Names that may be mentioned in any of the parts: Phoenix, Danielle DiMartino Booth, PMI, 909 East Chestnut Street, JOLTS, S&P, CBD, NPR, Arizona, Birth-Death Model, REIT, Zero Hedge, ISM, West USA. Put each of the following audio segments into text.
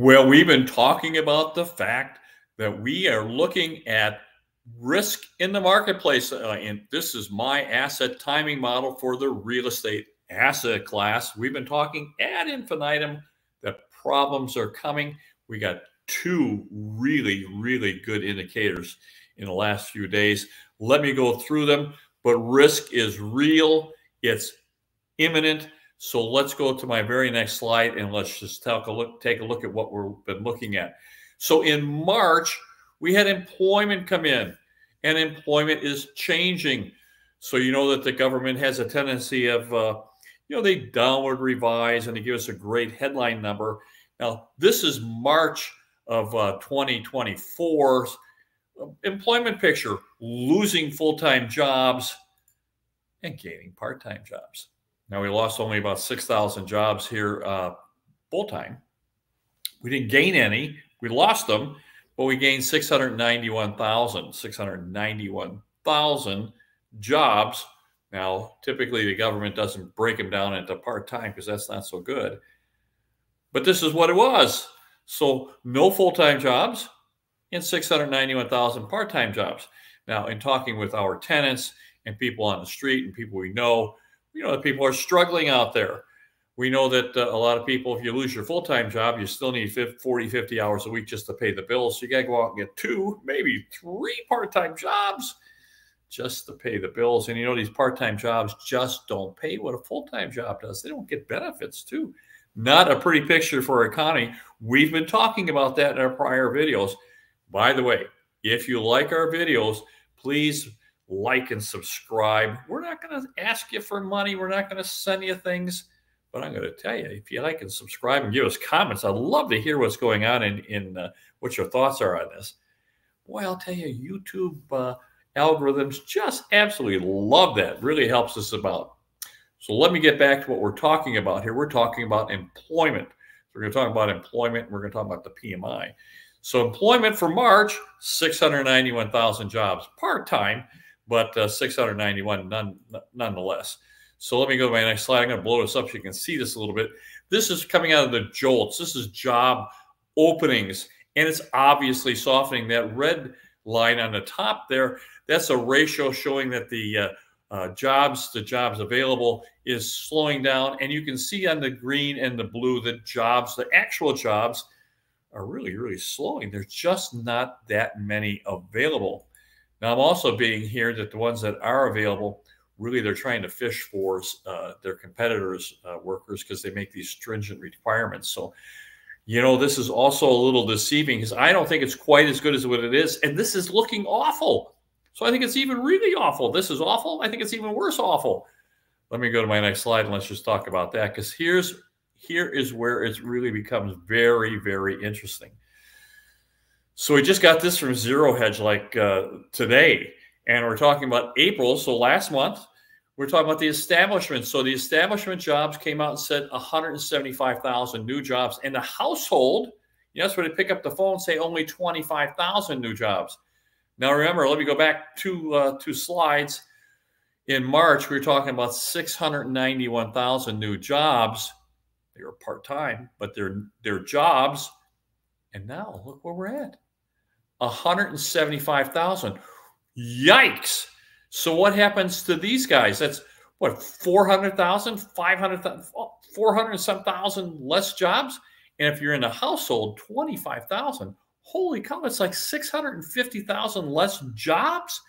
Well, we've been talking about the fact that we are looking at risk in the marketplace. And this is my asset timing model for the real estate asset class. We've been talking ad infinitum that problems are coming. We got two really, really good indicators in the last few days. Let me go through them. But risk is real. It's imminent. So let's go to my very next slide and let's just take a look at what we've been looking at. So in March, we had employment come in, and employment is changing. So you know that the government has a tendency of, they downward revise and they give us a great headline number. Now, this is March of 2024's employment picture, losing full-time jobs and gaining part-time jobs. Now, we lost only about 6,000 jobs here full-time. We didn't gain any. We lost them, but we gained 691,000 jobs. Now, typically the government doesn't break them down into part-time because that's not so good. But this is what it was. So no full-time jobs and 691,000 part-time jobs. Now, in talking with our tenants and people on the street and people we know that people are struggling out there. We know that a lot of people, if you lose your full-time job, you still need 40, 50 hours a week just to pay the bills. So you got to go out and get 2, maybe 3 part-time jobs just to pay the bills. And you know, these part-time jobs just don't pay what a full-time job does. They don't get benefits too. Not a pretty picture for our economy. We've been talking about that in our prior videos. By the way, if you like our videos, please like and subscribe. We're not going to ask you for money. We're not going to send you things. But I'm going to tell you, if you like and subscribe and give us comments, I'd love to hear what's going on and what your thoughts are on this. Boy, I'll tell you, YouTube algorithms just absolutely love that. Really helps us out. So let me get back to what we're talking about here. We're talking about employment. So we're going to talk about employment, and we're going to talk about the PMI. So employment for March, 691,000 jobs part-time, but 691 nonetheless. So let me go to my next slide. I'm going to blow this up so you can see this a little bit. This is coming out of the JOLTS. This is job openings, and it's obviously softening. That red line on the top there, that's a ratio showing that the jobs to jobs available is slowing down. And you can see on the green and the blue that jobs, the actual jobs, are really, really slowing. There's just not that many available. Now, I'm also being here that the ones that are available, really they're trying to fish for their competitors' workers because they make these stringent requirements. So, you know, this is also a little deceiving because I don't think it's quite as good as what it is. And this is looking awful. So I think it's even really awful. This is awful. I think it's even worse awful. Let me go to my next slide and let's just talk about that because here is where it really becomes very, very interesting. So we just got this from Zero Hedge like today, and we're talking about April. So last month, we're talking about the establishment. So the establishment jobs came out and said 175,000 new jobs. And the household, you know, that's where they pick up the phone and say only 25,000 new jobs. Now, remember, let me go back two slides. In March, we were talking about 691,000 new jobs. They were part-time, but they're jobs. And now look where we're at, 175,000. Yikes. So what happens to these guys? That's what, 400,000, 500,000, 400 and some thousand less jobs. And if you're in a household, 25,000. Holy cow, it's like 650,000 less jobs.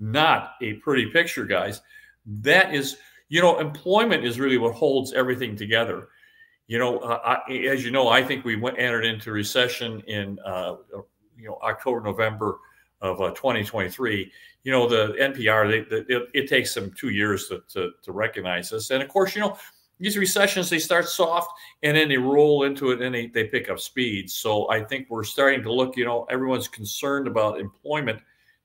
Not a pretty picture, guys. That is, you know, employment is really what holds everything together. You know, as you know, I think we entered into recession in, October, November of 2023. You know, the NPR, it takes them 2 years to recognize this. And of course, you know, these recessions, they start soft and then they roll into it and they pick up speed. So I think we're starting to look, you know, everyone's concerned about employment.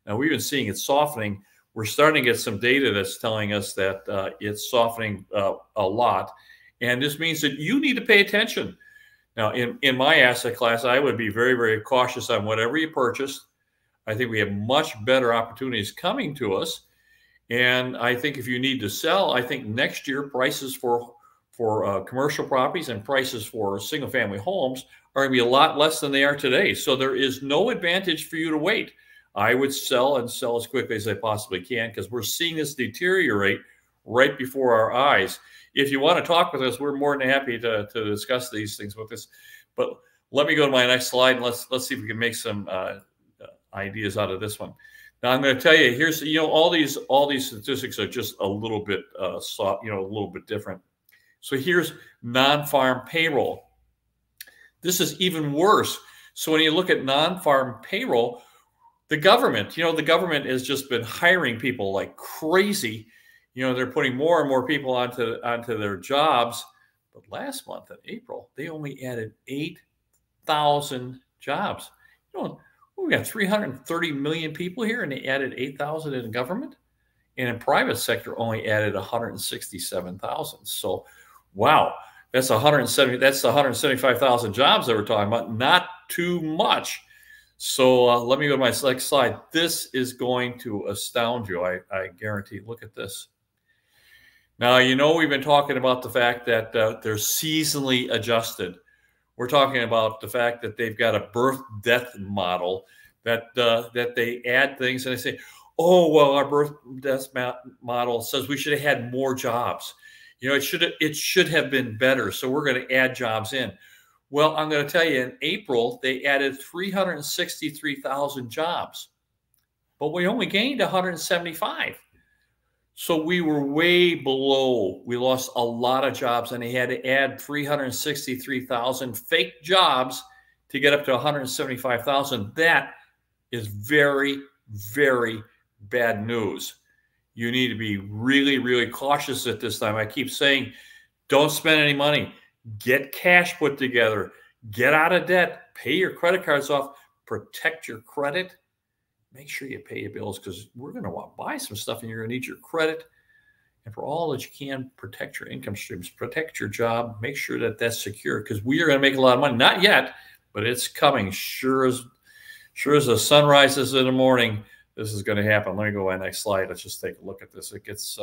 Now, we've been seeing it softening. We're starting to get some data that's telling us that it's softening a lot. And this means that you need to pay attention. Now, in my asset class, I would be very, very cautious on whatever you purchased. I think we have much better opportunities coming to us. And I think if you need to sell, I think next year prices for for commercial properties and prices for single family homes are going to be a lot less than they are today. So there is no advantage for you to wait. I would sell and sell as quickly as I possibly can because we're seeing this deteriorate right before our eyes. If you want to talk with us, we're more than happy to discuss these things with us. But let me go to my next slide and let's see if we can make some ideas out of this one. Now I'm going to tell you, here's, you know, all these statistics are just a little bit a little bit different. So here's non-farm payroll. This is even worse. So when you look at non-farm payroll, the government, you know, the government has just been hiring people like crazy. You know, they're putting more and more people onto their jobs. But last month in April, they only added 8,000 jobs. You know, we got 330 million people here, and they added 8,000 in government, and in private sector only added 167,000. So, wow, that's 170. That's the 175,000 jobs that we're talking about. Not too much. So let me go to my next slide. This is going to astound you. I guarantee. Look at this. Now, you know, we've been talking about the fact that they're seasonally adjusted. We're talking about the fact that they've got a birth-death model that they add things and they say, oh, well, our birth-death model says we should have had more jobs. You know, it should have been better, so we're going to add jobs in. Well, I'm going to tell you, in April, they added 363,000 jobs, but we only gained 175. So we were way below. We lost a lot of jobs, and they had to add 363,000 fake jobs to get up to 175,000. That is very, very bad news. You need to be really, really cautious at this time. I keep saying, don't spend any money. Get cash put together. Get out of debt. Pay your credit cards off. Protect your credit. Make sure you pay your bills because we're going to want to buy some stuff and you're going to need your credit. And for all that you can, protect your income streams, protect your job, make sure that that's secure because we are going to make a lot of money. Not yet, but it's coming. Sure as the sun rises in the morning, this is going to happen. Let me go to my next slide. Let's just take a look at this. It gets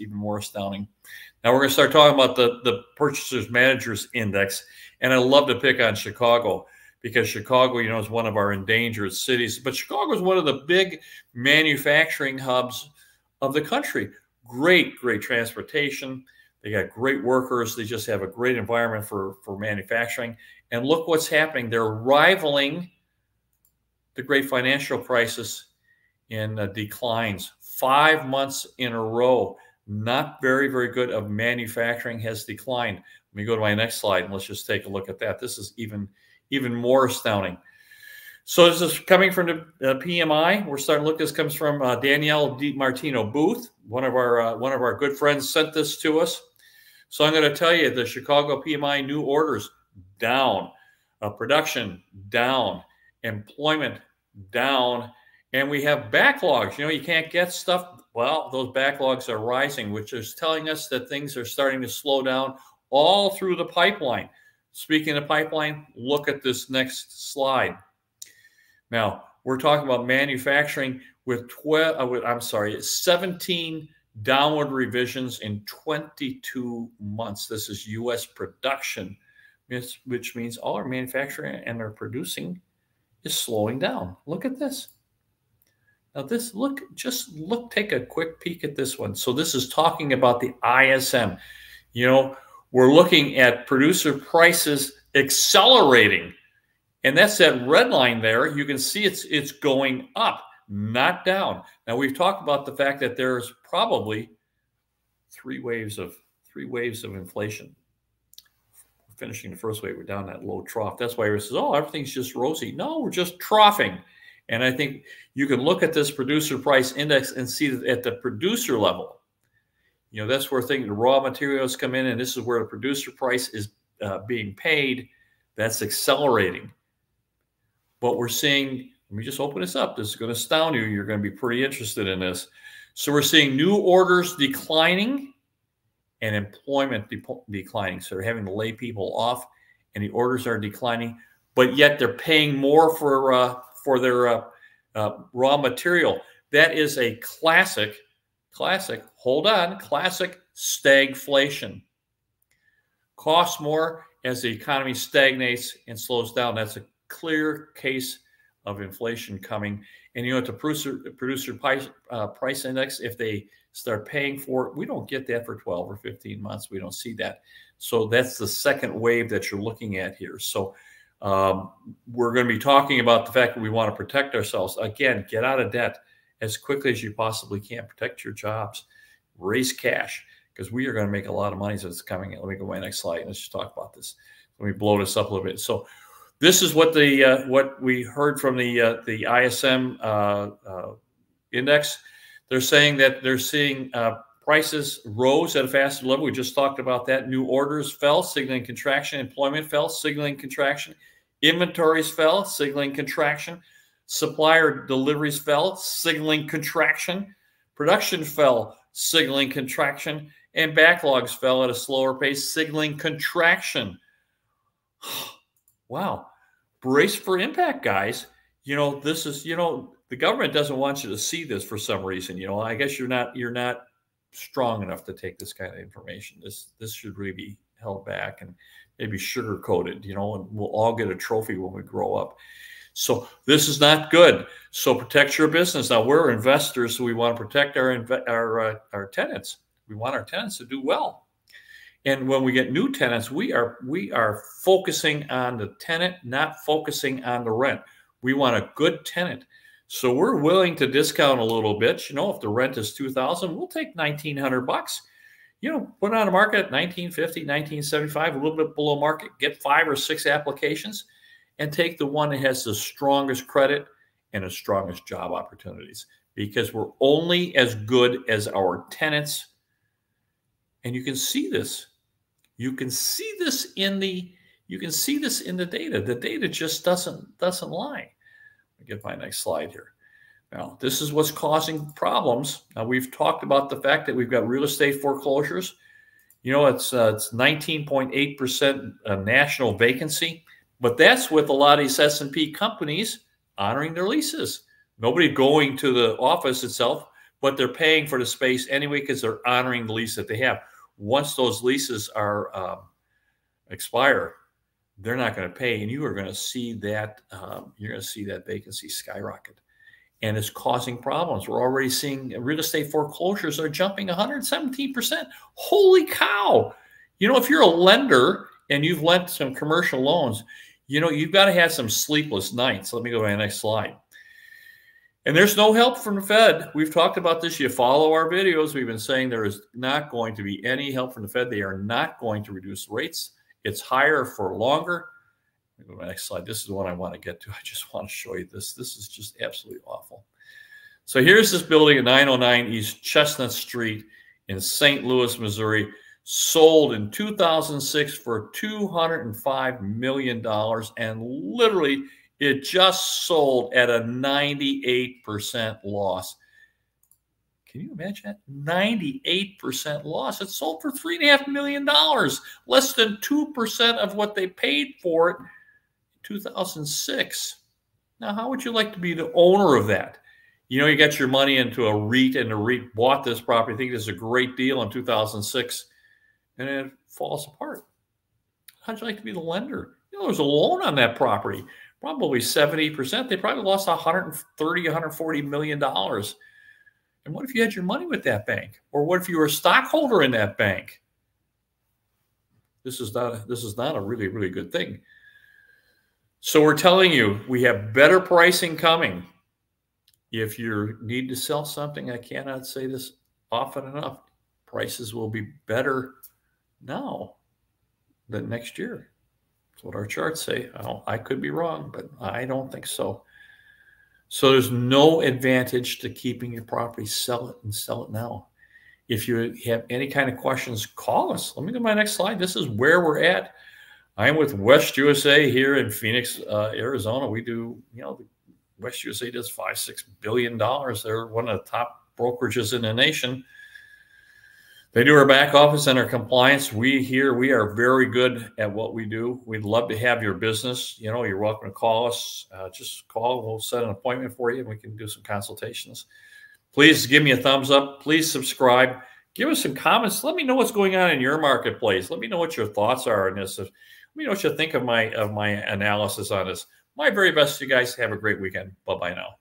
even more astounding. Now we're going to start talking about the Purchasers Managers Index. And I love to pick on Chicago, because Chicago, you know, is one of our endangered cities. But Chicago is one of the big manufacturing hubs of the country. Great, great transportation. They got great workers. They just have a great environment for manufacturing. And look what's happening. They're rivaling the great financial crisis in declines. 5 months in a row. Not very, very good of manufacturing has declined. Let me go to my next slide and let's just take a look at that. This is even more astounding. So this is coming from the PMI. We're starting to look. This comes from Danielle DiMartino Booth, one of our good friends sent this to us. So I'm going to tell you, the Chicago PMI new orders down, production down, employment down, and we have backlogs. You know, you can't get stuff. Well, those backlogs are rising, which is telling us that things are starting to slow down all through the pipeline. Speaking of pipeline, look at this next slide. Now, we're talking about manufacturing with 17 downward revisions in 22 months. This is U.S. production, which means all our manufacturing and our producing is slowing down. Look at this. Now, take a quick peek at this one. So this is talking about the ISM. You know, we're looking at producer prices accelerating. And that's that red line there. You can see it's going up, not down. Now, we've talked about the fact that there's probably three waves of inflation. Finishing the first wave, we're down that low trough. That's why everyone says, oh, everything's just rosy. No, we're just troughing. And I think you can look at this producer price index and see that at the producer level, you know, that's where the raw materials come in, and this is where the producer price is being paid. That's accelerating. But we're seeing, let me just open this up. This is going to astound you. You're going to be pretty interested in this. So we're seeing new orders declining and employment declining. So they're having to lay people off, and the orders are declining, but yet they're paying more for their raw material. That is a classic stagflation. costs more as the economy stagnates and slows down. That's a clear case of inflation coming. And you know, at the producer price index, if they start paying for it, we don't get that for 12 or 15 months. We don't see that. So that's the second wave that you're looking at here. So we're going to be talking about the fact that we want to protect ourselves. Again, get out of debt as quickly as you possibly can. Protect your jobs. Raise cash, because we are going to make a lot of money as it's coming in. Let me go to my next slide and let's just talk about this. Let me blow this up a little bit. So this is what the what we heard from the ISM index. They're saying that they're seeing prices rose at a faster level. We just talked about that. New orders fell, signaling contraction. Employment fell, signaling contraction. Inventories fell, signaling contraction. Supplier deliveries fell, signaling contraction. Production fell, signaling contraction. And backlogs fell at a slower pace, signaling contraction. Wow. Brace for impact, guys. You know, this is, you know, the government doesn't want you to see this for some reason. You know, I guess you're not strong enough to take this kind of information. This should really be held back and maybe sugar-coated, you know, and we'll all get a trophy when we grow up. So this is not good. So protect your business. Now, we're investors, so we want to protect our tenants. We want our tenants to do well. And when we get new tenants, we are focusing on the tenant, not focusing on the rent. We want a good tenant. So we're willing to discount a little bit. You know, if the rent is $2,000, we'll take $1,900. You know, put it on the market at $1,950, $1,975, a little bit below market, get 5 or 6 applications and take the one that has the strongest credit and the strongest job opportunities, because we're only as good as our tenants. And you can see this. You can see this in the data. The data just doesn't lie. Let me get my next slide here. Now, this is what's causing problems. Now, we've talked about the fact that we've got real estate foreclosures. You know, it's 19.8% national vacancy, but that's with a lot of these S&P companies honoring their leases. Nobody going to the office itself, but they're paying for the space anyway because they're honoring the lease that they have. Once those leases are expire, they're not going to pay, and you are going to see that you're going to see that vacancy skyrocket, and it's causing problems. We're already seeing real estate foreclosures are jumping 117%. Holy cow! You know, if you're a lender and you've lent some commercial loans, you know you've got to have some sleepless nights. Let me go to my next slide. And there's no help from the Fed. We've talked about this. You follow our videos. We've been saying there is not going to be any help from the Fed. They are not going to reduce rates. It's higher for longer. Let me go to my next slide. This is the one I want to get to. I just want to show you this. This is just absolutely awful. So here's this building at 909 East Chestnut Street in St. Louis, Missouri, sold in 2006 for $205 million, and literally it just sold at a 98% loss. Can you imagine that? 98% loss. It sold for $3.5 million, less than 2% of what they paid for it in 2006. Now, how would you like to be the owner of that? You know, you got your money into a REIT, and the REIT bought this property. I think this is a great deal in 2006, and it falls apart. How'd you like to be the lender? You know, there's a loan on that property. Probably 70%. They probably lost $130, $140 million. And what if you had your money with that bank? Or what if you were a stockholder in that bank? This is not a really, really good thing. So we're telling you, we have better pricing coming. If you need to sell something, I cannot say this often enough, prices will be better now than next year. That's what our charts say. Oh, I could be wrong, but I don't think so. So there's no advantage to keeping your property. Sell it, and sell it now. If you have any kind of questions, call us. Let me go to my next slide. This is where we're at. I'm with West USA here in Phoenix, Arizona. We do, you know, West USA does $5–6 billion. They're one of the top brokerages in the nation. They do our back office and our compliance. We are very good at what we do. We'd love to have your business. You know, you're welcome to call us. Just call. We'll set an appointment for you, and we can do some consultations. Please give me a thumbs up. Please subscribe. Give us some comments. Let me know what's going on in your marketplace. Let me know what your thoughts are on this. Let me know what you think of my analysis on this. My very best, you guys. Have a great weekend. Bye-bye now.